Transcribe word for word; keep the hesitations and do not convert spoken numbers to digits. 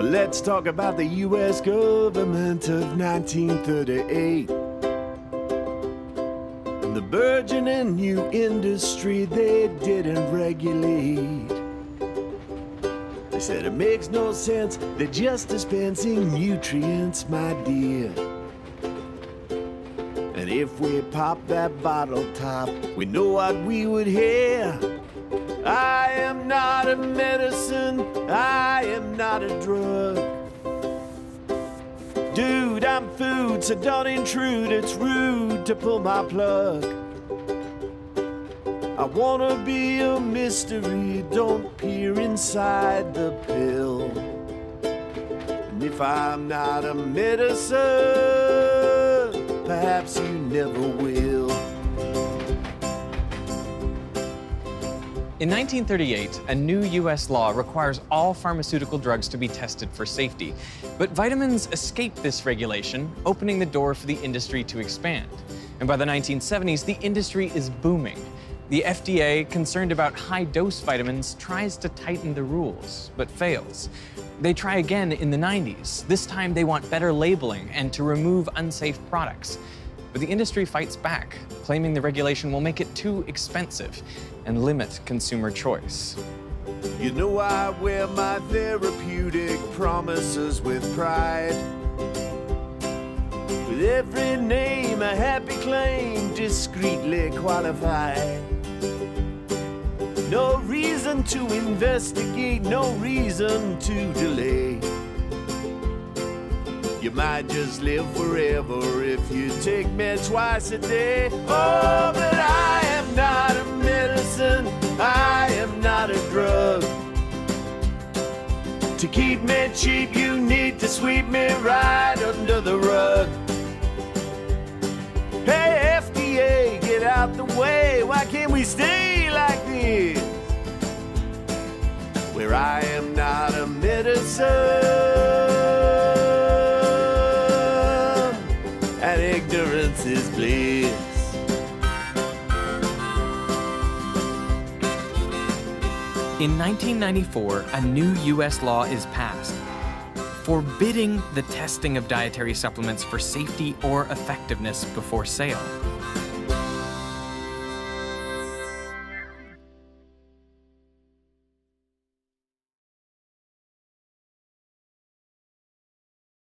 Well, let's talk about the U S government of nineteen thirty-eight and the burgeoning new industry they didn't regulate. They said it makes no sense, they're just dispensing nutrients, my dear. And if we pop that bottle top, we know what we would hear. I am not a medicine, I am not a drug. Dude, I'm food, so don't intrude, it's rude to pull my plug. I wanna be a mystery, don't peer inside the pill. And if I'm not a medicine, perhaps you never will. In nineteen thirty-eight, a new U S law requires all pharmaceutical drugs to be tested for safety. But vitamins escaped this regulation, opening the door for the industry to expand. And by the nineteen seventies, the industry is booming. The F D A, concerned about high-dose vitamins, tries to tighten the rules, but fails. They try again in the nineties. This time they want better labeling and to remove unsafe products. But the industry fights back, claiming the regulation will make it too expensive and limit consumer choice. You know I wear my therapeutic promises with pride. With every name, a happy claim, discreetly qualified. No reason to investigate, no reason to delay. You might just live forever if you take me twice a day. Oh, but I am not a medicine, I am not a drug. To keep me cheap, you need to sweep me right under the rug. Hey, F D A, get out the way, why can't we stay like this? Where I am not a medicine, and ignorance is bliss. In nineteen ninety-four, a new U S law is passed, forbidding the testing of dietary supplements for safety or effectiveness before sale.